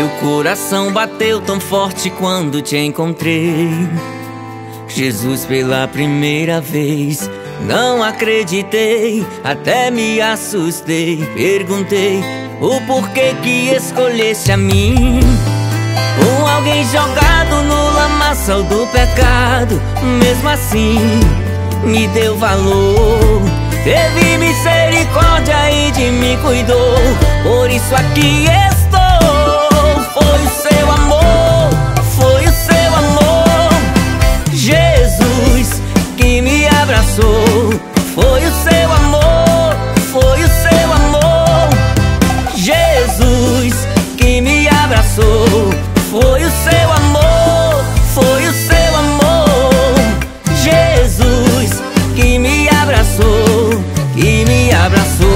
Meu coração bateu tão forte quando te encontrei, Jesus, pela primeira vez. Não acreditei, até me assustei. Perguntei o porquê que escolheste a mim, ou alguém jogado no lamaçal do pecado. Mesmo assim, me deu valor, teve misericórdia e de mim cuidou. Por isso aqui estou. Foi o seu amor, foi o seu amor, Jesus, que me abraçou. Foi o seu amor, foi o seu amor, Jesus, que me abraçou. Foi o seu amor, foi o seu amor, Jesus, que me abraçou, que me abraçou.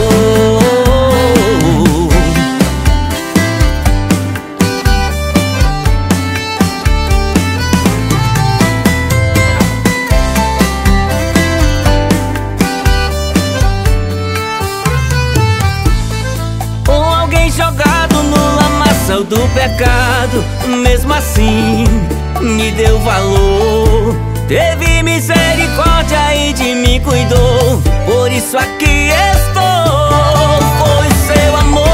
Ou alguém jogado no lamaçal do pecado, mesmo assim me deu valor, teve misericórdia e de mim cuidou. Por isso aqui estou. Foi o seu amor.